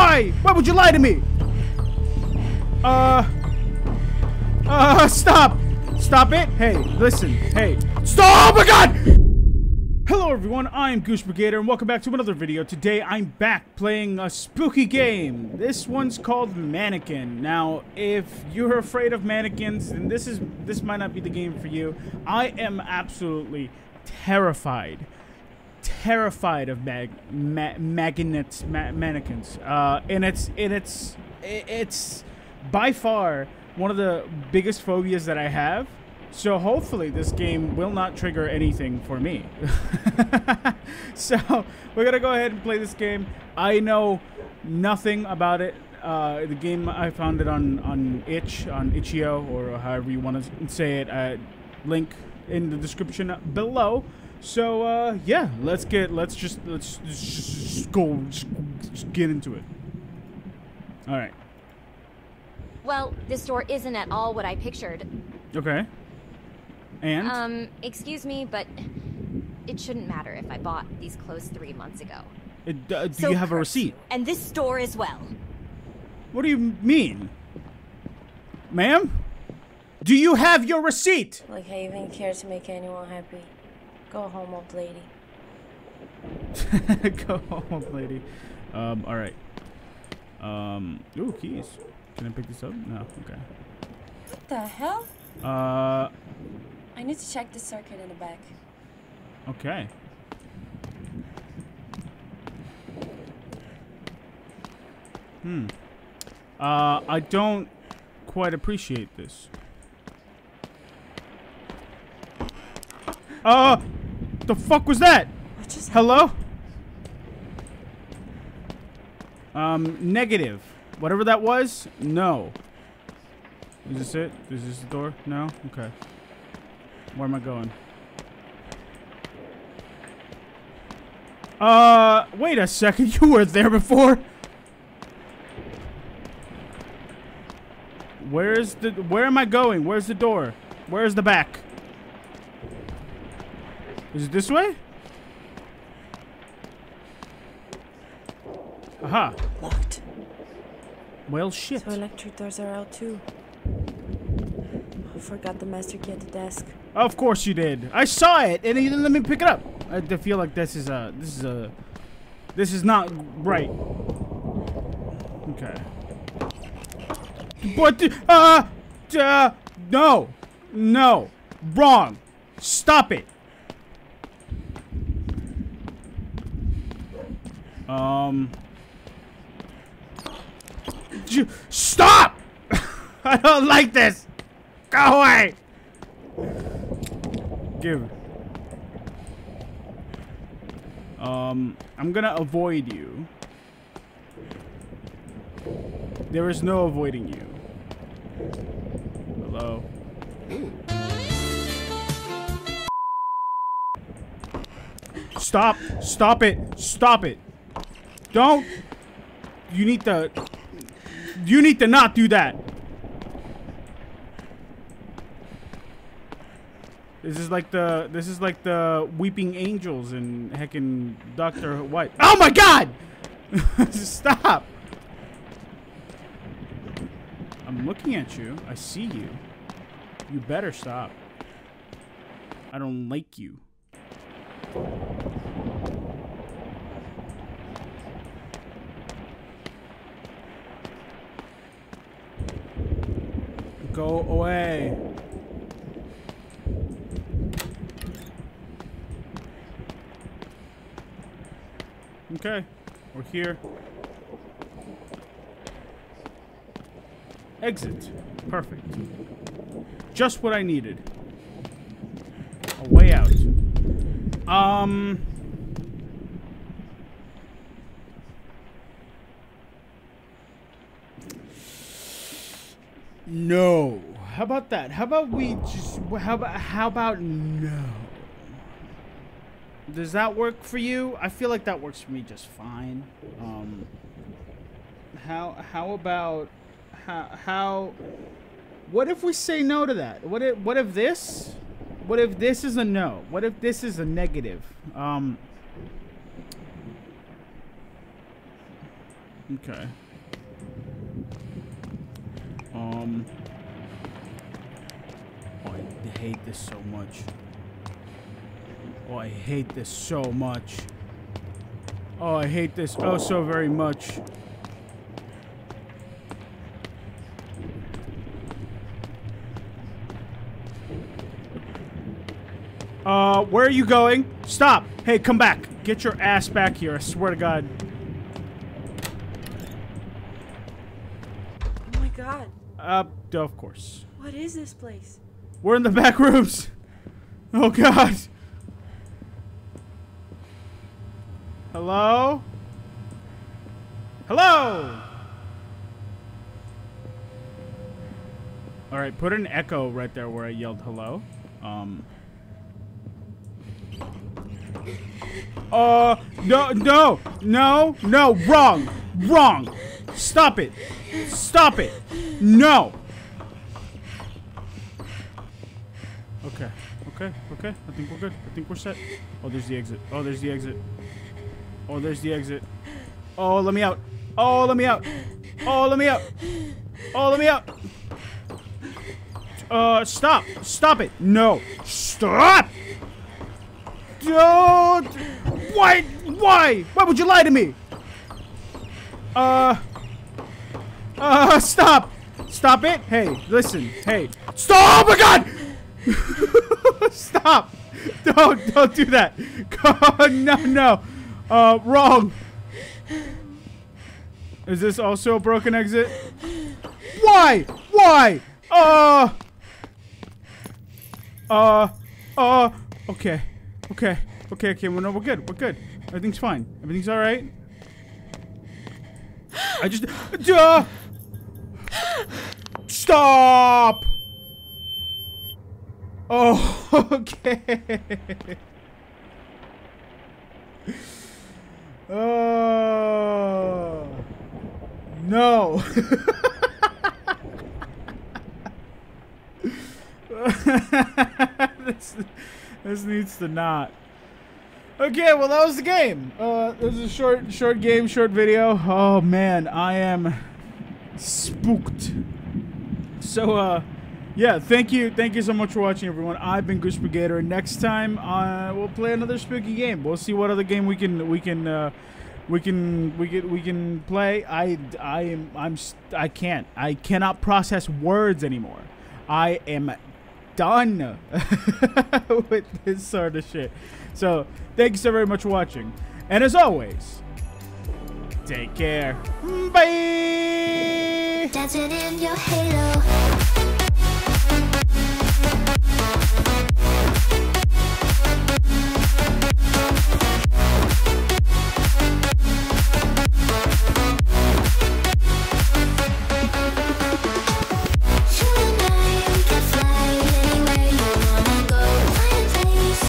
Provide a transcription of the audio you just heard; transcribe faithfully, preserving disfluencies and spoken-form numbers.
Why? Why would you lie to me? Uh. Uh, stop. Stop it. Hey, listen. Hey. Stop! Oh my god! Hello everyone, I'm Goose Brigader and welcome back to another video. Today I'm back playing a spooky game. This one's called Mannequin. Now, if you're afraid of mannequins, then this is this might not be the game for you. I am absolutely terrified. Terrified of mag, ma magnets, ma mannequins, uh, and it's and it's it's by far one of the biggest phobias that I have. So hopefully this game will not trigger anything for me. So we're gonna go ahead and play this game. I know nothing about it. Uh, the game, I found it on on itch on itch dot i o, or however you want to say it. Uh, link in the description below. So uh, yeah, let's get let's just let's just go just, just get into it. All right. Well, this door isn't at all what I pictured. Okay. And um, excuse me, but it shouldn't matter if I bought these clothes three months ago. It, uh, do so you have a receipt? And this store as well. What do you mean, ma'am? Do you have your receipt? Like I even care to make anyone happy. Go home, old lady. Go home, old lady. Um, all right. Um, ooh, keys. Can I pick this up? No, okay. What the hell? Uh. I need to check the circuit in the back. Okay. Hmm. Uh, I don't quite appreciate this. Uh. The fuck was that? Hello? Um, negative. Whatever that was? No. Is this it? Is this the door? No? Okay. Where am I going? Uh, wait a second. You were there before? Where's the... Where am I going? Where's the door? Where's the back? Is it this way? Aha. Locked. Well, shit. So electric doors are out too. I forgot the master key at the desk. Of course you did. I saw it, and you didn't let me pick it up. I feel like this is a, this is a, this is not right. Okay. But uh, uh, no, no, wrong. Stop it. Um. You stop! I don't like this. Go away. Give. Um, I'm gonna avoid you. There is no avoiding you. Hello. Ooh. Stop! Stop it! Stop it! Don't! You need to... You need to not do that! This is like the... This is like the Weeping Angels and heckin' Doctor White. Oh my god! Stop! I'm looking at you. I see you. You better stop. I don't like you. Go away. Okay, we're here. Exit. Perfect. Just what I needed. A way out. Um... No. How about that? How about we just... How about, how about no? Does that work for you? I feel like that works for me just fine. Um... How, how about... How, how... What if we say no to that? What if, what if this... What if this is a no? What if this is a negative? Um, Okay. Um. Oh, I hate this so much. Oh, I hate this so much. Oh, I hate this oh so very much. Uh, where are you going? Stop! Hey, come back! Get your ass back here, I swear to God. Oh my God. Uh, of course. What is this place? We're in the back rooms! Oh God! Hello? Hello! Alright, put an echo right there where I yelled hello. Um... Uh, no, no, no, no, wrong, wrong. Stop it. Stop it. No. Okay, okay, okay. I think we're good. I think we're set. Oh, there's the exit. Oh, there's the exit. Oh, there's the exit. Oh, let me out. Oh, let me out. Oh, let me out. Oh, let me out. Uh, stop. Stop it. No. Stop. Don't. Why? Why? Why would you lie to me? Uh. Uh. Stop. Stop it. Hey. Listen. Hey. Stop! Oh my God! Stop. Don't. Don't do that. God. No. No. Uh. Wrong. Is this also a broken exit? Why? Why? Uh. Uh. Uh. Okay. Okay, okay, okay, well, no, we're good, we're good. Everything's fine. Everything's all right. I just... Duh! Stop! Oh, okay. Oh. No. This... This needs to not. Okay, well that was the game. Uh, this is a short, short game, short video. Oh man, I am spooked. So, uh, yeah, thank you, thank you so much for watching, everyone. I've been Goose Brigader. Next time, uh, we'll play another spooky game. We'll see what other game we can, we can, uh, we can, we can, we can play. I, I am, I'm, I can't, I cannot process words anymore. I am done with this sort of shit. So thank you so very much for watching, and as always, take care. Bye. Dancing in your halo.